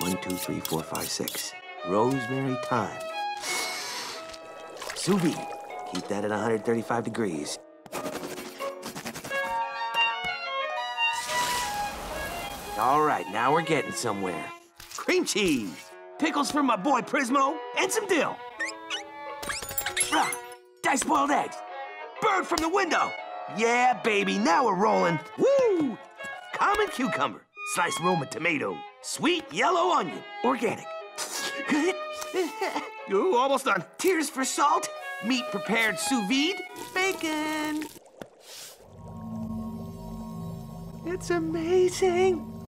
1, 2, 3, 4, 5, 6. Rosemary thyme. Sous vide. Keep that at 135 degrees. All right, now we're getting somewhere. Cream cheese, pickles for my boy Prismo, and some dill. Diced boiled eggs. Bird from the window. Yeah, baby, now we're rolling. Woo! Common cucumber, sliced Roma tomato, sweet yellow onion, organic. Ooh, almost done. Tears for salt, meat prepared sous vide, bacon. It's amazing.